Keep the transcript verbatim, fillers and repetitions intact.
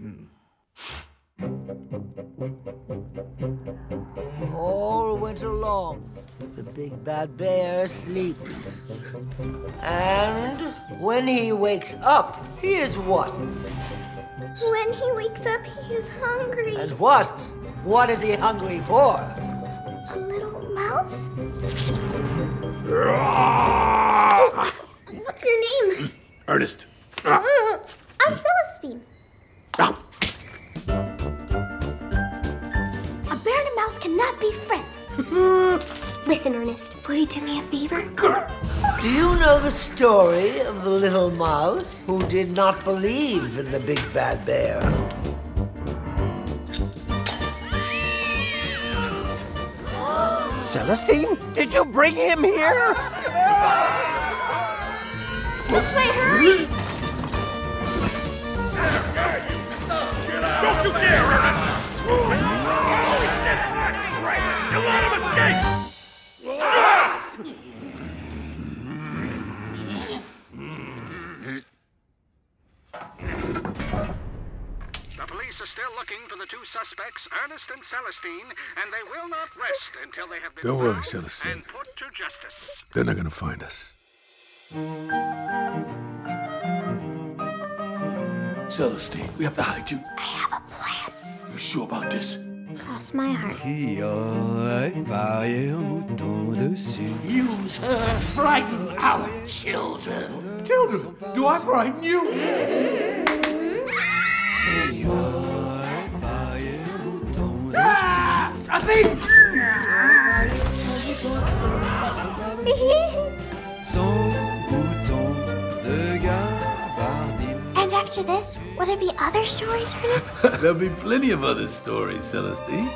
Hmm. All winter long, the big bad bear sleeps. And when he wakes up, he is what? When he wakes up, he is hungry. And what? What is he hungry for? A little mouse? Oh, what's your name? Ernest. Ah. Uh, I'm Celestine. Ah. A bear and a mouse cannot be friends. Listen, Ernest, will you do me a favor? Do you know the story of the little mouse who did not believe in the big bad bear? Celestine, did you bring him here? This way, hurry! Don't you dare, Ernest! That's right! You'll let him escape! The police are still looking for the two suspects, Ernest and Celestine, and they will not rest until they have been Don't worry, Celestine. And put to justice. They're not gonna find us. Celestine, we have to hide you. I have a plan. You sure about this? Cross my heart. Use her to frighten our children. Children, do I frighten you? Ah! I think. After this, will there be other stories for us? There'll be plenty of other stories, Celestine.